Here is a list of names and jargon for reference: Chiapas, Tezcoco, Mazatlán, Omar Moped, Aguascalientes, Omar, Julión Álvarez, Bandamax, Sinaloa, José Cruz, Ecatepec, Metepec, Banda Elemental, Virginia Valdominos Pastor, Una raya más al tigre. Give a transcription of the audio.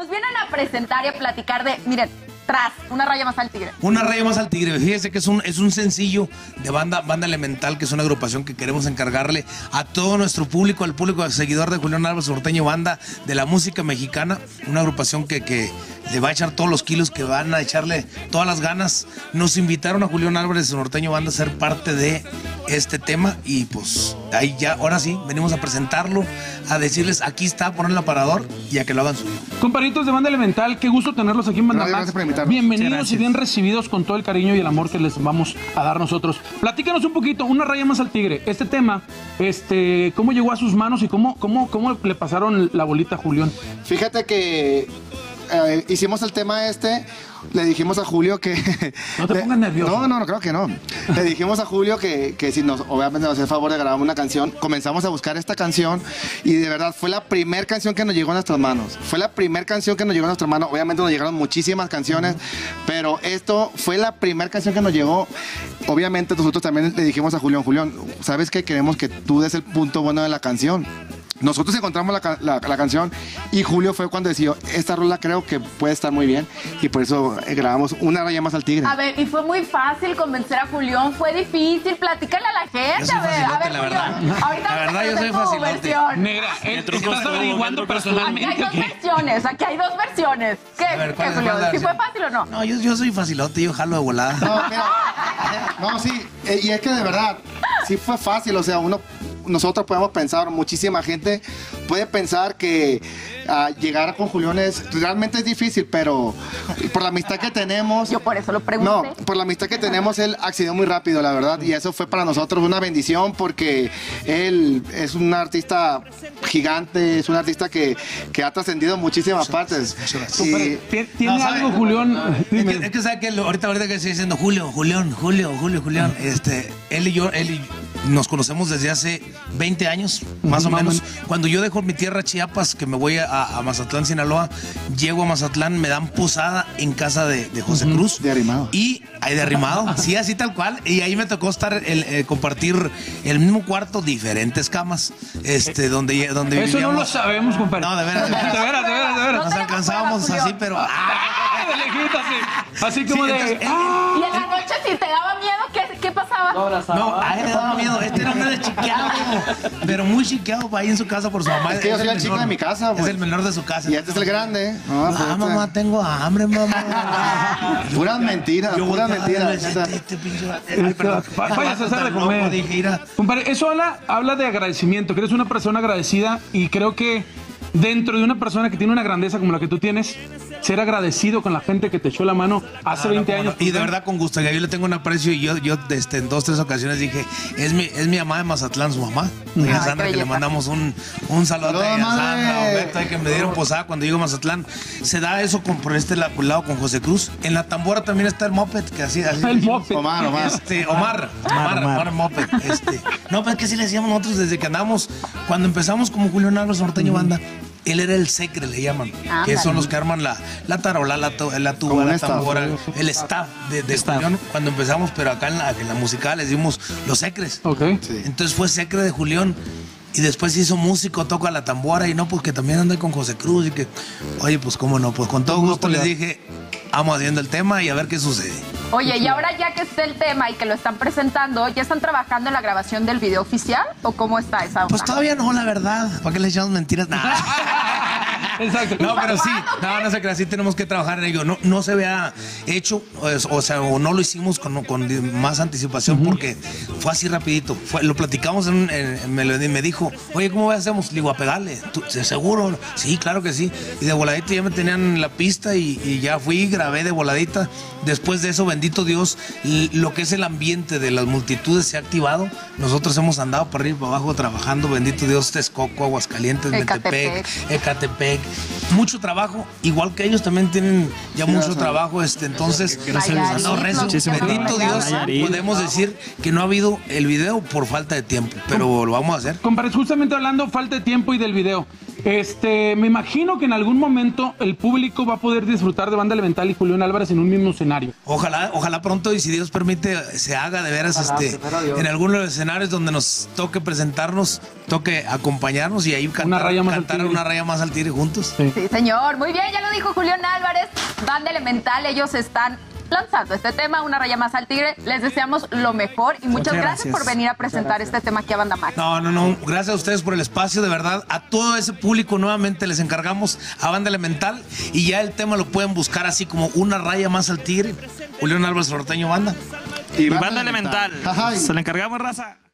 Nos vienen a presentar y a platicar de, miren, Tras, Una raya más al tigre. Una raya más al tigre. Fíjese que es un sencillo de Banda Elemental, que es una agrupación que queremos encargarle a todo nuestro público, al público seguidor de Julión Álvarez, Norteño, banda de la música mexicana. Una agrupación que le va a echar todos los kilos, que van a echarle todas las ganas. Nos invitaron a Julión Álvarez, Norteño, banda, a ser parte de este tema. Y pues ahí ya, ahora sí, venimos a presentarlo, a decirles, aquí está, a poner el aparador y a que lo hagan suyo. Comparitos de Banda Elemental, qué gusto tenerlos aquí en Bandamax. Bienvenidos y bien recibidos con todo el cariño y el amor que les vamos a dar nosotros. Platícanos un poquito, Una raya más al tigre. Este tema, ¿cómo llegó a sus manos y cómo le pasaron la bolita a Julión? Fíjate que hicimos el tema le dijimos a Julio que... No te pongas nervioso. No, creo que no. Le dijimos a Julio que si obviamente nos hace el favor de grabar una canción. Comenzamos a buscar esta canción y de verdad fue la primera canción que nos llegó a nuestras manos. Obviamente nos llegaron muchísimas canciones, pero esto fue la primera canción que nos llegó. Obviamente nosotros también le dijimos a Julión, ¿sabes qué? Queremos que tú des el punto bueno de la canción. Nosotros encontramos la canción y Julio fue cuando decidió, esta rola creo que puede estar muy bien, y por eso grabamos Una raya más al tigre. A ver, y fue muy fácil convencer a Julión, fue difícil, platícale a la gente. A ver, la verdad. Ahorita la verdad yo soy facilote. Negra, el truco está averiguando personalmente. Aquí hay dos versiones. ¿Qué, a ver, ¿qué Julión? ¿Si fue fácil o no? No, yo soy facilote, yo jalo de volada. No, mira, no, sí, y es que de verdad, sí fue fácil, o sea, nosotros podemos pensar, muchísima gente puede pensar que llegar con Julión realmente es difícil, pero por la amistad que tenemos... Yo por eso lo pregunté. No, por la amistad que tenemos, él accedió muy rápido, la verdad, y eso fue para nosotros una bendición, porque él es un artista gigante, es un artista que ha trascendido muchísimas partes. Y... ¿Tiene algo, Julión? Es que sabe que ahorita que estoy diciendo Julión, él y yo nos conocemos desde hace 20 años, más o menos. Cuando yo dejo mi tierra Chiapas, que me voy a Mazatlán, Sinaloa, llego a Mazatlán, me dan posada en casa de José Cruz. De arrimado. Y ahí de arrimado, sí, así tal cual. Y ahí me tocó estar, compartir el mismo cuarto, diferentes camas, donde eso vivíamos. Eso no lo sabemos, compadre. No, de veras. Nos alcanzábamos así, pero... Así como sí, entonces, de... Y en la noche, si te daba miedo, ¿qué pasaba? No, a él le daba miedo. Este era un hombre chiqueado, pero muy chiqueado, ahí en su casa por su mamá. Es que yo soy el chico de mi casa. Pues. Es el menor de su casa. Y este es el grande. Ah, mamá, tengo hambre, mamá. Puras mentiras, puras mentiras. Vaya a hacer de comer. Compadre, eso habla de agradecimiento, que eres una persona agradecida, y creo que dentro de una persona que tiene una grandeza como la que tú tienes, ser agradecido con la gente que te echó la mano hace 20 años. Y de verdad con gusto, yo le tengo un aprecio, y yo en 2, 3 ocasiones dije, es mi mamá de Mazatlán, su mamá, doña Sandra, que le mandamos un saludo a doña Sandra, que me dieron posada cuando llego a Mazatlán. Se da eso por este lado con José Cruz. En la Tambora también está el Moped, que así el Moped. Omar Moped. No, pero es que sí le decíamos nosotros desde que andamos, cuando empezamos como Julión Álvarez, Norteño, banda. Él era el secre, le llaman, que son los que arman la tarola, la tuba, la tambora, el staff de Julión. Cuando empezamos, pero acá en la musical les dimos los secres. Okay. Sí. Entonces fue secre de Julión. Y después hizo músico, toca la tambora, y no, pues que también anda con José Cruz, y que, oye, pues cómo no, pues con todo gusto les dije, vamos haciendo el tema y a ver qué sucede. Oye, y ahora ya que está el tema y que lo están presentando, ¿ya están trabajando en la grabación del video oficial o cómo está esa onda? Pues todavía no, la verdad, ¿para qué le echamos mentiras? Nada. Exacto. No, pero sí, no se crea, sí tenemos que trabajar en ello. No se vea hecho, o sea, o no lo hicimos con más anticipación, porque fue así rapidito. Lo platicamos, me dijo, oye, ¿cómo hacemos? Le digo, a pegarle. ¿Seguro? Sí, claro que sí. Y de voladita ya me tenían la pista y ya fui, grabé de voladita. Después de eso, bendito Dios, lo que es el ambiente de las multitudes se ha activado. Nosotros hemos andado para arriba y para abajo trabajando, bendito Dios, Tezcoco, Aguascalientes, Metepec, Ecatepec. Mucho trabajo, igual que ellos también tienen ya mucho trabajo, entonces bendito Dios, podemos decir que no ha habido el video por falta de tiempo, pero lo vamos a hacer. Compadre, justamente hablando falta de tiempo y del video, Me imagino que en algún momento el público va a poder disfrutar de Banda Elemental y Julión Álvarez en un mismo escenario. Ojalá, ojalá pronto, y si Dios permite, se haga de veras, en alguno de los escenarios donde nos toque presentarnos, toque acompañarnos y ahí cantar Una Raya Más al Tigre juntos. Sí. Sí, señor. Muy bien, ya lo dijo Julión Álvarez, Banda Elemental, ellos están lanzando este tema, Una Raya Más al Tigre. Les deseamos lo mejor y muchas gracias por venir a presentar este tema aquí a Bandamax. No, gracias a ustedes por el espacio, de verdad, a todo ese público nuevamente les encargamos a Banda Elemental, y ya el tema lo pueden buscar así como Una Raya Más al Tigre, Julión Álvarez Norteño Banda. Y Banda Elemental. Se la encargamos, raza.